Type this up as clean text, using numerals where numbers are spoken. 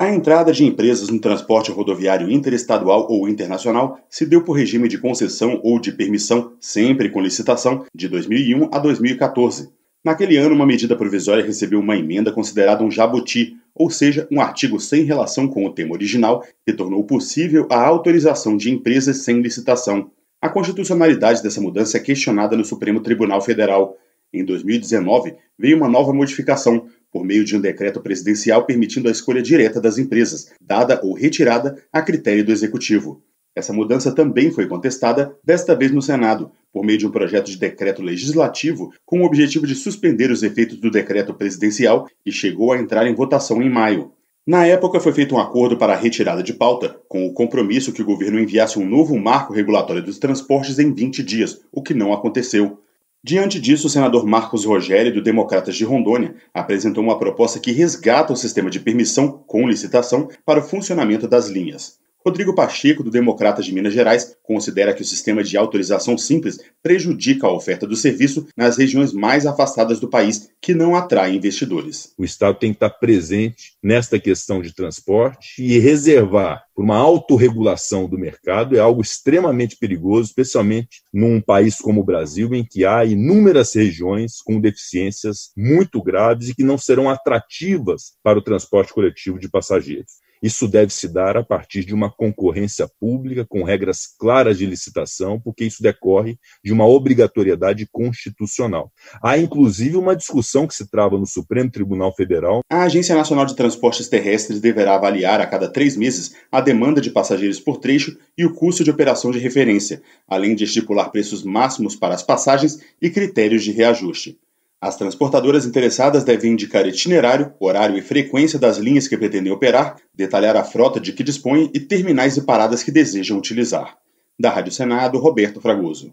A entrada de empresas no transporte rodoviário interestadual ou internacional se deu por regime de concessão ou de permissão, sempre com licitação, de 2001 a 2014. Naquele ano, uma medida provisória recebeu uma emenda considerada um jabuti, ou seja, um artigo sem relação com o tema original, que tornou possível a autorização de empresas sem licitação. A constitucionalidade dessa mudança é questionada no Supremo Tribunal Federal. Em 2019, veio uma nova modificação, por meio de um decreto presidencial permitindo a escolha direta das empresas, dada ou retirada a critério do Executivo. Essa mudança também foi contestada, desta vez no Senado, por meio de um projeto de decreto legislativo com o objetivo de suspender os efeitos do decreto presidencial, que chegou a entrar em votação em maio. Na época, foi feito um acordo para a retirada de pauta, com o compromisso que o governo enviasse um novo marco regulatório dos transportes em 20 dias, o que não aconteceu. Diante disso, o senador Marcos Rogério, do Democratas de Rondônia, apresentou uma proposta que resgata o sistema de permissão, com licitação, para o funcionamento das linhas. Rodrigo Pacheco, do Democratas de Minas Gerais, considera que o sistema de autorização simples prejudica a oferta do serviço nas regiões mais afastadas do país, que não atrai investidores. O Estado tem que estar presente nesta questão de transporte e reservar para uma autorregulação do mercado é algo extremamente perigoso, especialmente num país como o Brasil, em que há inúmeras regiões com deficiências muito graves e que não serão atrativas para o transporte coletivo de passageiros. Isso deve se dar a partir de uma concorrência pública, com regras claras de licitação, porque isso decorre de uma obrigatoriedade constitucional. Há, inclusive, uma discussão que se trava no Supremo Tribunal Federal. A Agência Nacional de Transportes Terrestres deverá avaliar a cada 3 meses a demanda de passageiros por trecho e o custo de operação de referência, além de estipular preços máximos para as passagens e critérios de reajuste. As transportadoras interessadas devem indicar itinerário, horário e frequência das linhas que pretendem operar, detalhar a frota de que dispõem e terminais e paradas que desejam utilizar. Da Rádio Senado, Roberto Fragoso.